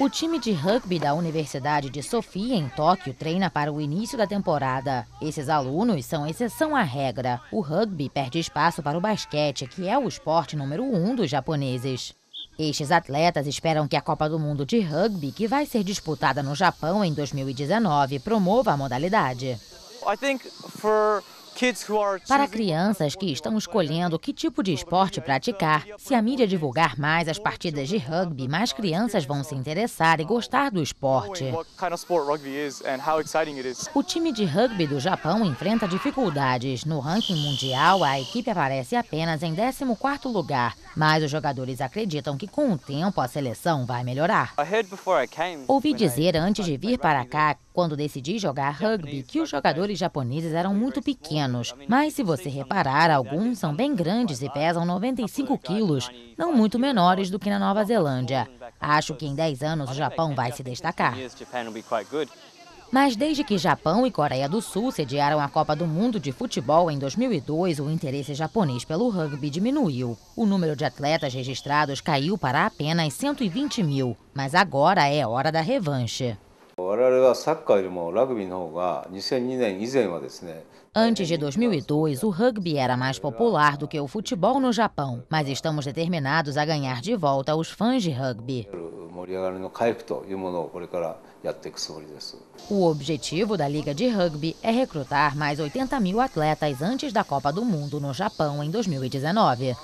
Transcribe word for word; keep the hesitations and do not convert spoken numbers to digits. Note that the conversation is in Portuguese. O time de rugby da Universidade de Sofia, em Tóquio, treina para o início da temporada. Esses alunos são exceção à regra. O rugby perde espaço para o basquete, que é o esporte número um dos japoneses. Estes atletas esperam que a Copa do Mundo de Rúgbi, que vai ser disputada no Japão em dois mil e dezenove, promova a modalidade. Para crianças que estão escolhendo que tipo de esporte praticar, se a mídia divulgar mais as partidas de rugby, mais crianças vão se interessar e gostar do esporte. O time de rugby do Japão enfrenta dificuldades. No ranking mundial, a equipe aparece apenas em décimo quarto lugar, mas os jogadores acreditam que com o tempo a seleção vai melhorar. Ouvi dizer antes de vir para cá, quando decidi jogar rugby, que os jogadores japoneses eram muito pequenos. Mas se você reparar, alguns são bem grandes e pesam noventa e cinco quilos, não muito menores do que na Nova Zelândia. Acho que em dez anos o Japão vai se destacar. Mas desde que Japão e Coreia do Sul sediaram a Copa do Mundo de Futebol em dois mil e dois, o interesse japonês pelo rugby diminuiu. O número de atletas registrados caiu para apenas cento e vinte mil, mas agora é hora da revanche. Antes de dois mil e dois, o rugby era mais popular do que o futebol no Japão, mas estamos determinados a ganhar de volta os fãs de rugby. O objetivo da Liga de Rugby é recrutar mais oitenta mil atletas antes da Copa do Mundo no Japão em dois mil e dezenove.